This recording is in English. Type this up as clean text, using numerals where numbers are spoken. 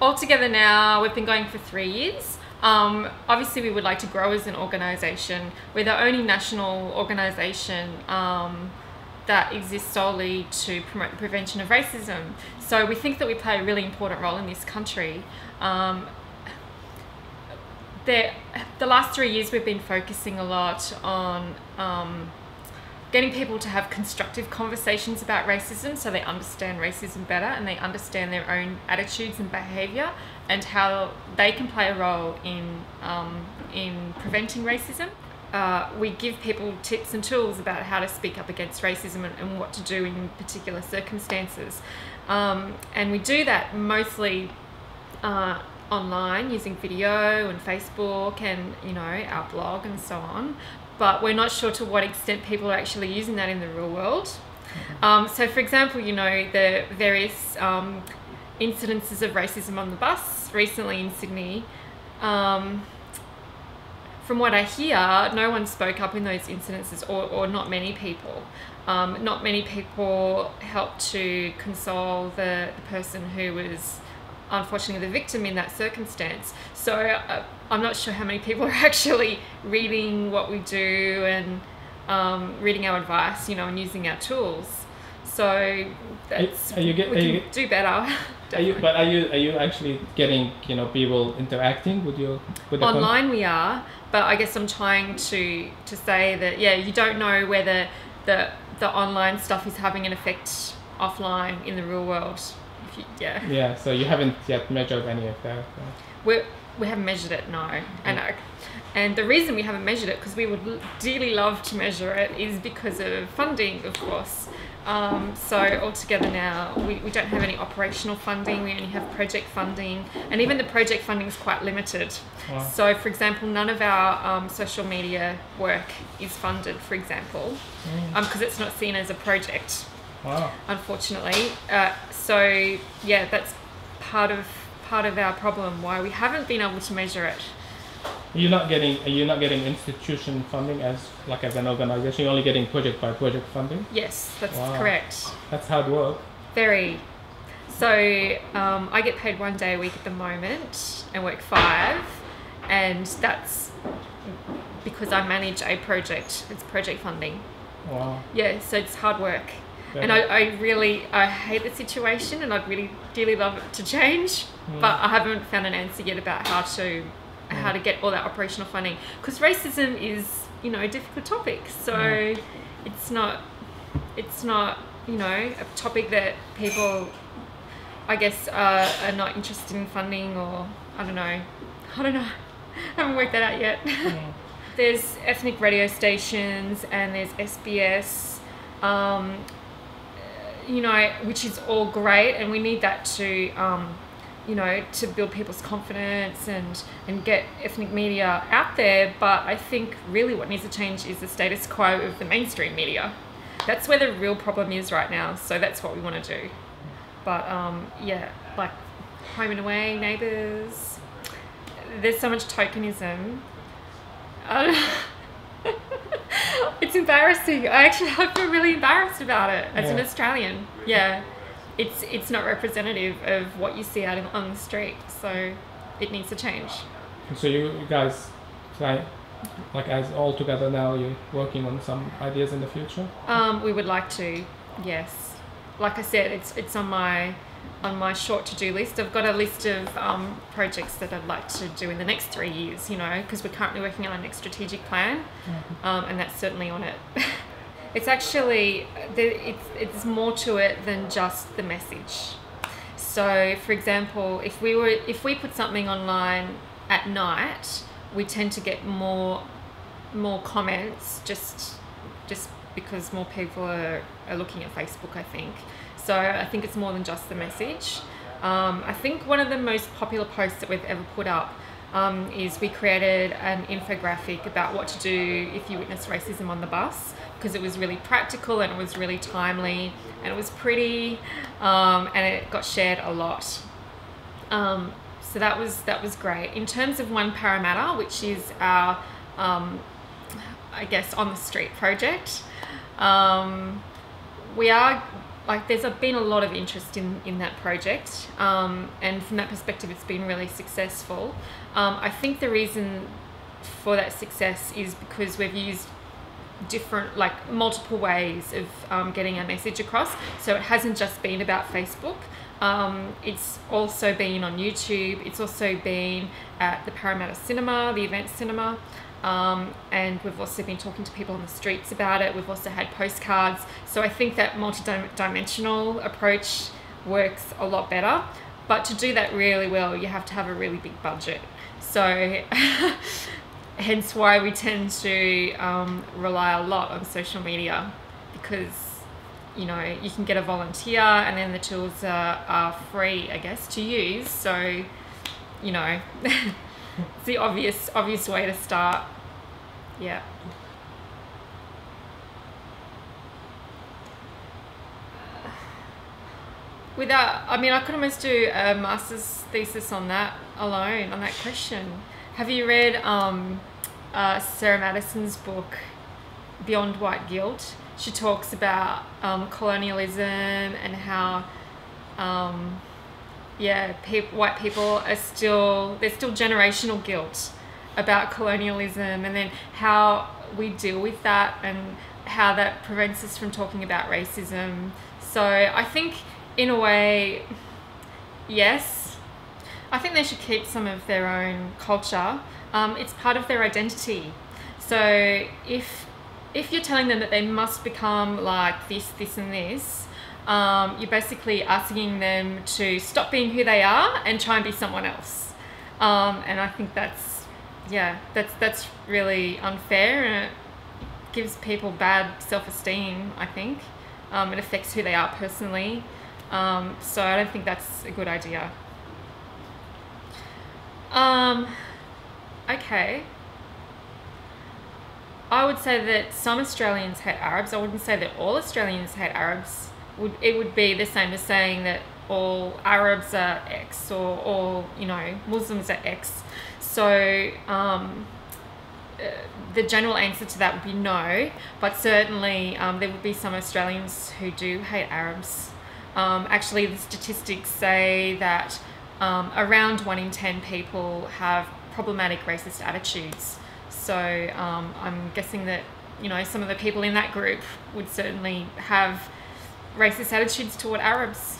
All Together Now, we've been going for 3 years. Obviously we would like to grow as an organisation. We're the only national organisation that exists solely to promote the prevention of racism. So we think that we play a really important role in this country. The last 3 years we've been focusing a lot on getting people to have constructive conversations about racism so they understand racism better and they understand their own attitudes and behaviour and how they can play a role in preventing racism. We give people tips and tools about how to speak up against racism and what to do in particular circumstances. And we do that mostly online using video and Facebook and, you know, our blog and so on. But we're not sure to what extent people are actually using that in the real world. So for example, you know, the various incidences of racism on the bus recently in Sydney, from what I hear, no one spoke up in those incidences, or not many people. Not many people helped to console the person who was unfortunately the victim in that circumstance. So I'm not sure how many people are actually reading what we do and reading our advice, you know, and using our tools. So that's, we can do better. But are you actually getting, you know, people interacting with you? Online we are, but I guess I'm trying to say that, yeah, you don't know whether the online stuff is having an effect offline in the real world. Yeah. Yeah. So you haven't yet measured any of that. We haven't measured it, no. Mm-hmm. I know. And the reason we haven't measured it, because we would dearly love to measure it, is because of funding, of course. So All Together Now, we don't have any operational funding. We only have project funding, and even the project funding is quite limited. Wow. So, for example, none of our social media work is funded, for example, because it's not seen as a project. Wow. Unfortunately, so yeah, that's part of our problem. Why we haven't been able to measure it. You're not getting institution funding as an organisation. You're only getting project by project funding. Yes, that's correct. That's hard work. Very. So I get paid 1 day a week at the moment and work 5, and that's because I manage a project. It's project funding. Wow. Yeah, so it's hard work. Yeah. And I hate the situation, and I'd really dearly love it to change, but I haven't found an answer yet about how to get all that operational funding, because racism is, you know, a difficult topic. So it's not, you know, a topic that people, I guess, are not interested in funding, or I don't know, I haven't worked that out yet. There's ethnic radio stations, and there's SBS. You know, which is all great, and we need that to, you know, to build people's confidence and get ethnic media out there. But I think really what needs to change is the status quo of the mainstream media. That's where the real problem is right now. So that's what we want to do. But yeah, like Home and Away, Neighbours. There's so much tokenism. It's embarrassing. I feel really embarrassed about it as an Australian. Yeah, it's not representative of what you see out on the street, so it needs to change. So you guys, like as All Together Now, you're working on some ideas in the future? We would like to, yes. Like I said, it's on my short to-do list. I've got a list of projects that I'd like to do in the next 3 years, you know, because we're currently working on our next strategic plan, and that's certainly on it. It's actually, it's more to it than just the message. So, for example, if we put something online at night, we tend to get more comments just because more people are looking at Facebook, I think. So I think it's more than just the message. I think one of the most popular posts that we've ever put up is we created an infographic about what to do if you witness racism on the bus, because it was really practical and it was really timely and it was pretty, and it got shared a lot. So that was great. In terms of One Parramatta, which is our, I guess, on the street project, we are like there's been a lot of interest in that project, and from that perspective it's been really successful. I think the reason for that success is because we've used different, like multiple ways of getting our message across. So it hasn't just been about Facebook. It's also been on YouTube. It's also been at the Parramatta Cinema, the event cinema. And we've also been talking to people on the streets about it. We've also had postcards. So I think that multi-dimensional approach works a lot better. But to do that really well, you have to have a really big budget. So hence why we tend to rely a lot on social media, because, you know, you can get a volunteer and then the tools are free, I guess, to use. So, you know, it's the obvious way to start. Yeah. Without, I mean, I could almost do a master's thesis on that alone, on that question. Have you read Sarah Madison's book, Beyond White Guilt? She talks about colonialism and how, yeah, white people are still, there's still generational guilt about colonialism, and then how we deal with that and how that prevents us from talking about racism. So I think in a way, yes, I think they should keep some of their own culture. It's part of their identity. So if you're telling them that they must become like this, this and this, you're basically asking them to stop being who they are and try and be someone else. And I think that's, yeah, that's really unfair, and it gives people bad self-esteem, I think. It affects who they are personally. So I don't think that's a good idea. Okay. I would say that some Australians hate Arabs. I wouldn't say that all Australians hate Arabs. It would be the same as saying that all Arabs are X, or all, you know, Muslims are X. So the general answer to that would be no, but certainly there would be some Australians who do hate Arabs. Actually, the statistics say that around 1 in 10 people have problematic racist attitudes. So I'm guessing that, you know, some of the people in that group would certainly have racist attitudes toward Arabs.